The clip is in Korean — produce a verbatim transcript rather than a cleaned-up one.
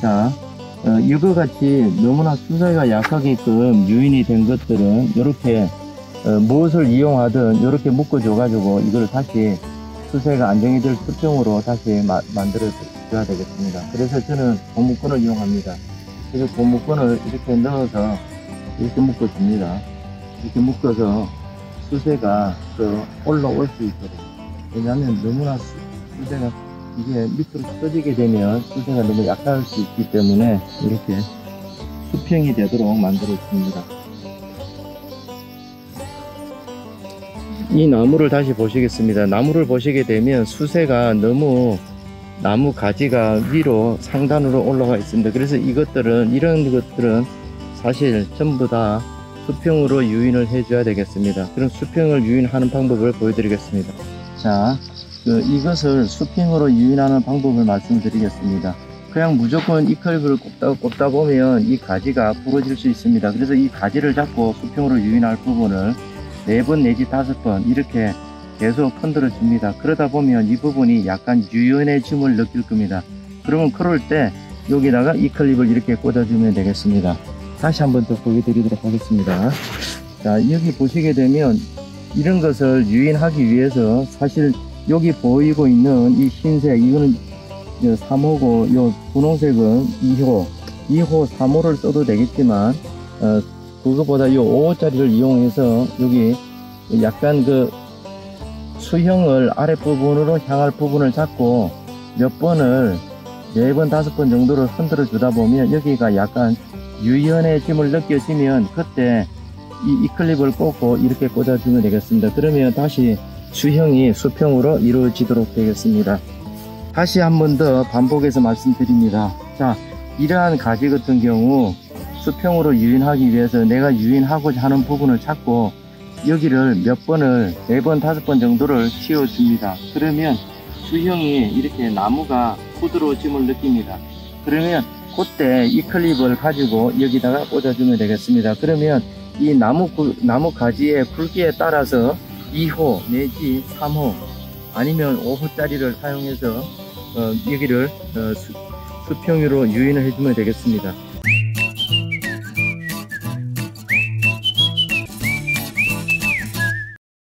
자, 어, 이거 같이 너무나 수세가 약하게끔 유인이 된 것들은 이렇게 어, 무엇을 이용하든 이렇게 묶어줘 가지고 이걸 다시 수세가 안정이 될 습종으로 다시 마, 만들어 줘야 되겠습니다. 그래서 저는 고무끈을 이용합니다. 그래서 고무끈을 이렇게 넣어서 이렇게 묶어줍니다. 이렇게 묶어서 수세가 그 올라올 수 있도록. 왜냐하면 너무나 수세가 이게 밑으로 떠지게 되면 수세가 너무 약할 수 있기 때문에 이렇게 수평이 되도록 만들어 줍니다. 이 나무를 다시 보시겠습니다. 나무를 보시게 되면 수세가 너무 나무 가지가 위로 상단으로 올라가 있습니다. 그래서 이것들은 이런 것들은 사실 전부 다 수평으로 유인을 해줘야 되겠습니다. 그럼 수평을 유인하는 방법을 보여드리겠습니다. 자, 그 이것을 수평으로 유인하는 방법을 말씀드리겠습니다. 그냥 무조건 이 컬브를 꼽다, 꼽다 보면 이 가지가 부러질 수 있습니다. 그래서 이 가지를 잡고 수평으로 유인할 부분을 네 번 내지 다섯 번 이렇게 계속 흔들어 줍니다. 그러다 보면 이 부분이 약간 유연해짐을 느낄 겁니다. 그러면 그럴 때 여기다가 이 클립을 이렇게 꽂아주면 되겠습니다. 다시 한 번 더 보여드리도록 하겠습니다. 자, 여기 보시게 되면 이런 것을 유인하기 위해서 사실 여기 보이고 있는 이 흰색, 이거는 삼 호고 이 분홍색은 이 호, 이 호, 삼 호를 써도 되겠지만 어, 그것보다 이 오 호짜리를 이용해서 여기 약간 그 수형을 아랫부분으로 향할 부분을 잡고 몇 번을 네 번, 다섯 번 정도를 흔들어 주다 보면 여기가 약간 유연해짐을 느껴지면 그때 이, 이 클립을 꽂고 이렇게 꽂아주면 되겠습니다. 그러면 다시 수형이 수평으로 이루어지도록 되겠습니다. 다시 한 번 더 반복해서 말씀드립니다. 자, 이러한 가지 같은 경우 수평으로 유인하기 위해서 내가 유인하고자 하는 부분을 찾고 여기를 몇 번을 네 번, 다섯 번 정도를 튀어줍니다. 그러면 수형이 이렇게 나무가 부드러워짐을 느낍니다. 그러면 그때 이 클립을 가지고 여기다가 꽂아주면 되겠습니다. 그러면 이 나무, 나무 가지의 굵기에 따라서 이 호 내지 삼 호 아니면 오 호짜리를 사용해서 어, 여기를 어, 수, 수평으로 유인을 해주면 되겠습니다.